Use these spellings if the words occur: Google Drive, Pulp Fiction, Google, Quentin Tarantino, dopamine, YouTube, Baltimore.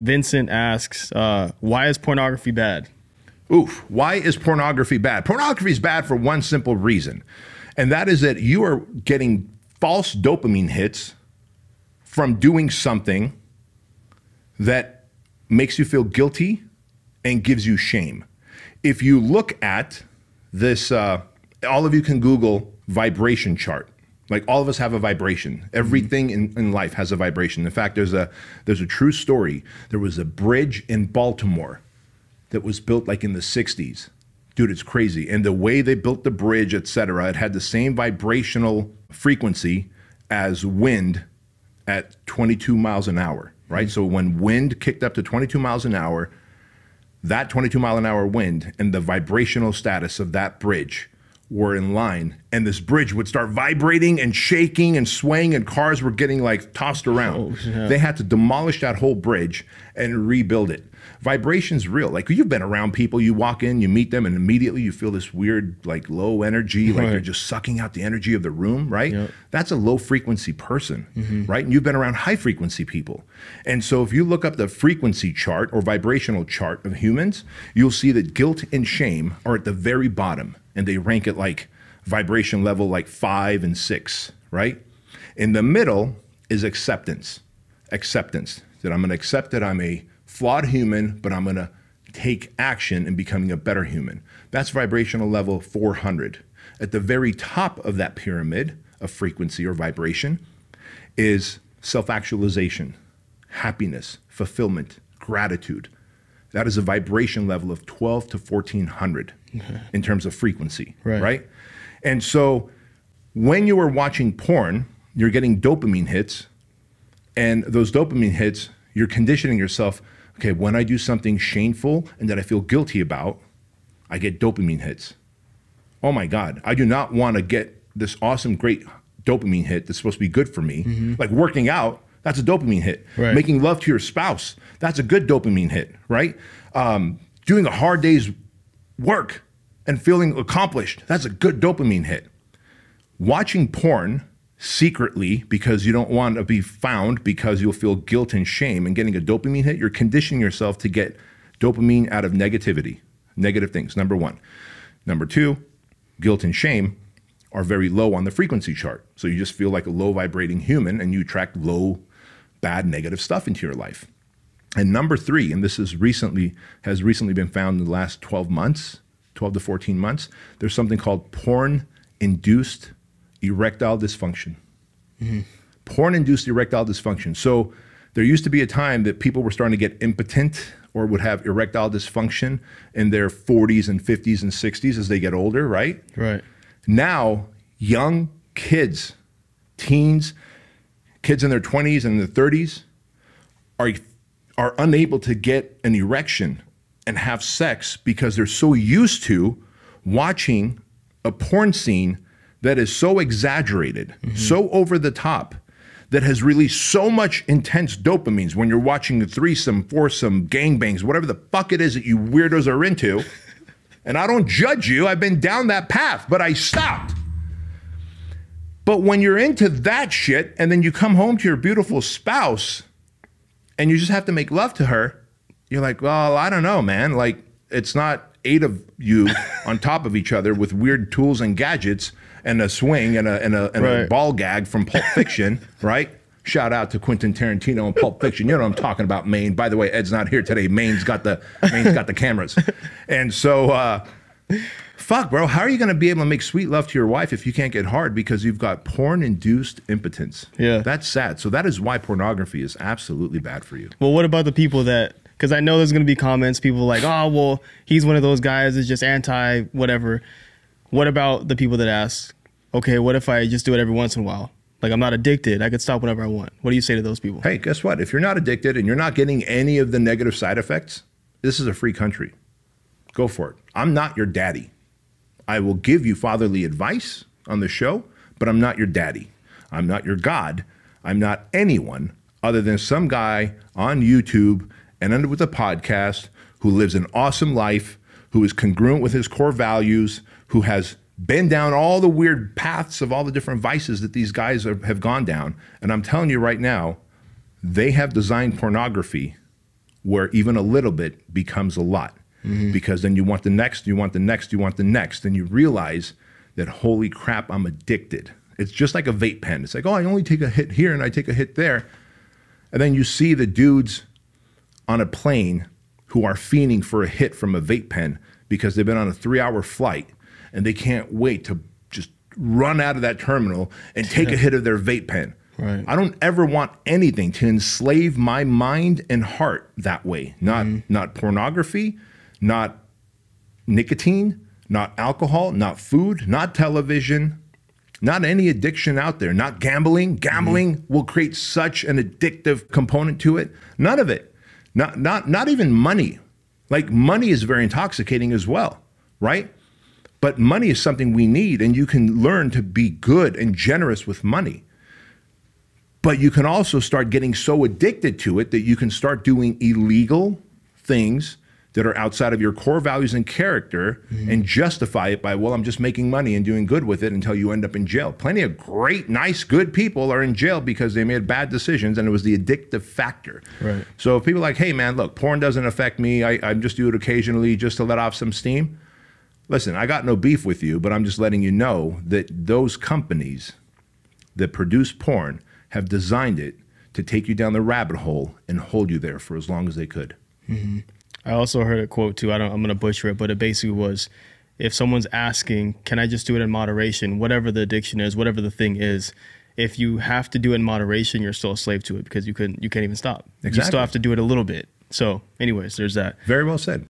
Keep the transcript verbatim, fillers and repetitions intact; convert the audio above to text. Vincent asks, uh, why is pornography bad? Oof, why is pornography bad? Pornography is bad for one simple reason, and that is that you are getting false dopamine hits from doing something that makes you feel guilty and gives you shame. If you look at this, uh, all of you can Google vibration chart. Like, all of us have a vibration. Everything in, in life has a vibration. In fact, there's a, there's a true story. There was a bridge in Baltimore that was built like in the sixties. Dude, it's crazy. And the way they built the bridge, et cetera, it had the same vibrational frequency as wind at twenty-two miles an hour, right? Mm-hmm. So when wind kicked up to twenty-two miles an hour, that twenty-two mile an hour wind and the vibrational status of that bridge were in line, and this bridge would start vibrating and shaking and swaying, and cars were getting like tossed around. Oh, yeah. They had to demolish that whole bridge and rebuild it. Vibration's real. Like, you've been around people, you walk in, you meet them, and immediately you feel this weird, like, low energy, right. Like they're just sucking out the energy of the room, right? Yep. That's a low frequency person, mm-hmm. right? And you've been around high frequency people. And so if you look up the frequency chart or vibrational chart of humans, you'll see that guilt and shame are at the very bottom, and they rank at like vibration level like five and six, right? In the middle is acceptance. Acceptance, that I'm gonna accept that I'm a flawed human, but I'm gonna take action in becoming a better human. That's vibrational level four hundred. At the very top of that pyramid of frequency or vibration is self-actualization, happiness, fulfillment, gratitude. That is a vibration level of twelve to fourteen hundred in terms of frequency, right. right? And so when you are watching porn, you're getting dopamine hits, and those dopamine hits, you're conditioning yourself, okay, when I do something shameful and that I feel guilty about, I get dopamine hits. Oh my God, I do not want to get this awesome, great dopamine hit that's supposed to be good for me. Mm-hmm. Like working out, that's a dopamine hit. Right. Making love to your spouse, that's a good dopamine hit, right? Um, doing a hard day's work and feeling accomplished, that's a good dopamine hit. Watching porn secretly because you don't want to be found, because you'll feel guilt and shame and getting a dopamine hit, you're conditioning yourself to get dopamine out of negativity, negative things, number one. Number two, guilt and shame are very low on the frequency chart. So you just feel like a low vibrating human, and you attract low, bad, negative stuff into your life. And number three, and this is recently, has recently been found in the last twelve months, twelve to fourteen months, there's something called porn-induced erectile dysfunction. Mm-hmm. Porn-induced erectile dysfunction. So there used to be a time that people were starting to get impotent or would have erectile dysfunction in their forties and fifties and sixties as they get older, right? Right. Now, young kids, teens, kids in their twenties and their thirties are are unable to get an erection and have sex because they're so used to watching a porn scene that is so exaggerated, mm-hmm. so over the top, that has released so much intense dopamines when you're watching a threesome, foursome, gangbangs, whatever the fuck it is that you weirdos are into. And I don't judge you, I've been down that path, but I stopped. But when you're into that shit and then you come home to your beautiful spouse and you just have to make love to her, you're like, well, I don't know, man. Like, it's not eight of you on top of each other with weird tools and gadgets and a swing and a, and a, and right. a ball gag from Pulp Fiction, right? Shout out to Quentin Tarantino and Pulp Fiction. You know what I'm talking about, Maine. By the way, Ed's not here today. Maine's got the, Maine's got the cameras. And so, uh, fuck, bro, how are you gonna be able to make sweet love to your wife if you can't get hard because you've got porn-induced impotence? Yeah. That's sad. So that is why pornography is absolutely bad for you. Well, what about the people that, because I know there's gonna be comments, people like, oh, well, he's one of those guys that's just anti-whatever. What about the people that ask, okay, what if I just do it every once in a while? Like, I'm not addicted, I could stop whenever I want. What do you say to those people? Hey, guess what? If you're not addicted and you're not getting any of the negative side effects, this is a free country. Go for it. I'm not your daddy. I will give you fatherly advice on the show, but I'm not your daddy. I'm not your God. I'm not anyone other than some guy on YouTube and under with a podcast who lives an awesome life, who is congruent with his core values, who has been down all the weird paths of all the different vices that these guys are, have gone down. And I'm telling you right now, they have designed pornography where even a little bit becomes a lot. Mm-hmm. Because then you want the next, you want the next, you want the next. And you realize that, holy crap, I'm addicted. It's just like a vape pen. It's like, oh, I only take a hit here and I take a hit there. And then you see the dudes on a plane who are fiending for a hit from a vape pen because they've been on a three hour flight and they can't wait to just run out of that terminal and take yeah. a hit of their vape pen. Right. I don't ever want anything to enslave my mind and heart that way. Not, mm-hmm. not pornography, not nicotine, not alcohol, not food, not television, not any addiction out there, not gambling. Gambling mm-hmm. will create such an addictive component to it. None of it. Not, not, not even money. Like, money is very intoxicating as well, right? But money is something we need, and you can learn to be good and generous with money. But you can also start getting so addicted to it that you can start doing illegal things that are outside of your core values and character mm-hmm. and justify it by, well, I'm just making money and doing good with it, until you end up in jail. Plenty of great, nice, good people are in jail because they made bad decisions and it was the addictive factor. Right. So if people are like, hey man, look, porn doesn't affect me. I, I just do it occasionally just to let off some steam. Listen, I got no beef with you, but I'm just letting you know that those companies that produce porn have designed it to take you down the rabbit hole and hold you there for as long as they could. Mm-hmm. I also heard a quote too, I don't, I'm going to butcher it, but it basically was, if someone's asking, can I just do it in moderation? Whatever the addiction is, whatever the thing is, if you have to do it in moderation, you're still a slave to it because you, couldn't, you can't even stop. Exactly. You still have to do it a little bit. So anyways, there's that. Very well said.